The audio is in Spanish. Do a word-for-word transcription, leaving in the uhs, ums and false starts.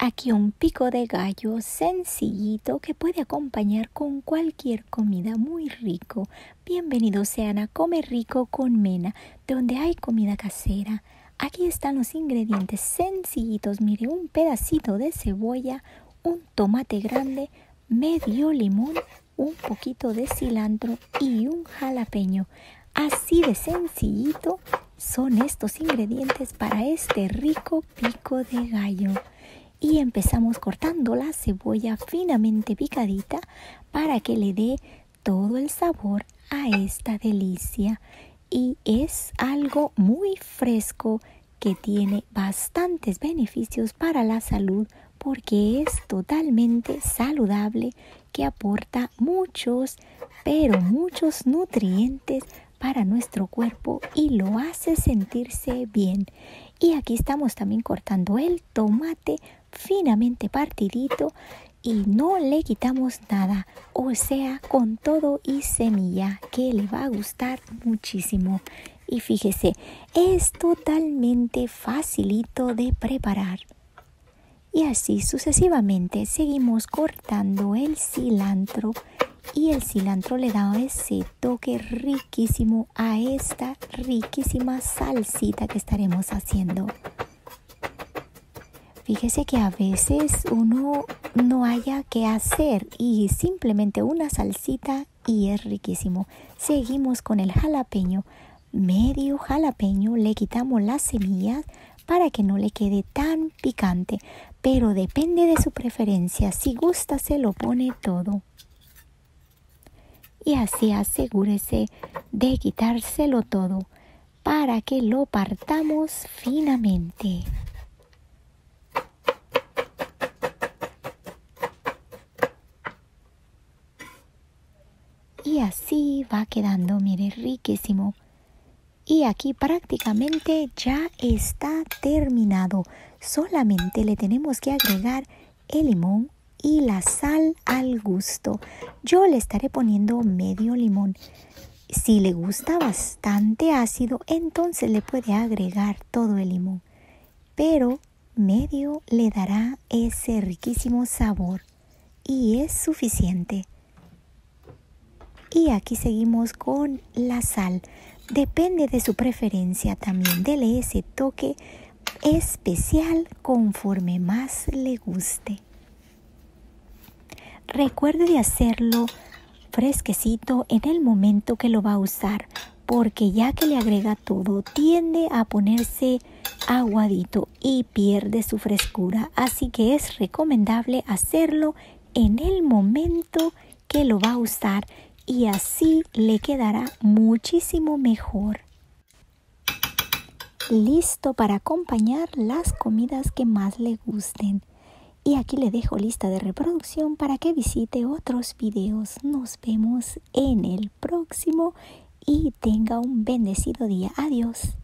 Aquí un pico de gallo sencillito que puede acompañar con cualquier comida, muy rico. Bienvenidos sean a Come Rico con Mena, donde hay comida casera. Aquí están los ingredientes sencillitos. Mire, un pedacito de cebolla, un tomate grande, medio limón, un poquito de cilantro y un jalapeño. Así de sencillito son estos ingredientes para este rico pico de gallo. Y empezamos cortando la cebolla finamente picadita para que le dé todo el sabor a esta delicia. Y es algo muy fresco que tiene bastantes beneficios para la salud porque es totalmente saludable, que aporta muchos, pero muchos nutrientes para nuestro cuerpo y lo hace sentirse bien. Y aquí estamos también cortando el tomate finamente partidito y no le quitamos nada, o sea, con todo y semilla, que le va a gustar muchísimo. Y fíjese, es totalmente facilito de preparar. Y así sucesivamente seguimos cortando el cilantro. Y el cilantro le da ese toque riquísimo a esta riquísima salsita que estaremos haciendo. Fíjese que a veces uno no haya qué hacer y simplemente una salsita y es riquísimo. Seguimos con el jalapeño. Medio jalapeño, le quitamos las semillas para que no le quede tan picante. Pero depende de su preferencia, si gusta se lo pone todo. Y así asegúrese de quitárselo todo para que lo partamos finamente. Y así va quedando, mire, riquísimo. Y aquí prácticamente ya está terminado. Solamente le tenemos que agregar el limón y la sal al gusto. Yo le estaré poniendo medio limón. Si le gusta bastante ácido, entonces le puede agregar todo el limón, pero medio le dará ese riquísimo sabor y es suficiente. Y aquí seguimos con la sal. Depende de su preferencia también. Dele ese toque especial conforme más le guste. Recuerde de hacerlo fresquecito en el momento que lo va a usar, porque ya que le agrega todo, tiende a ponerse aguadito y pierde su frescura. Así que es recomendable hacerlo en el momento que lo va a usar y así le quedará muchísimo mejor. Listo para acompañar las comidas que más le gusten. Y aquí le dejo lista de reproducción para que visite otros videos. Nos vemos en el próximo y tenga un bendecido día. Adiós.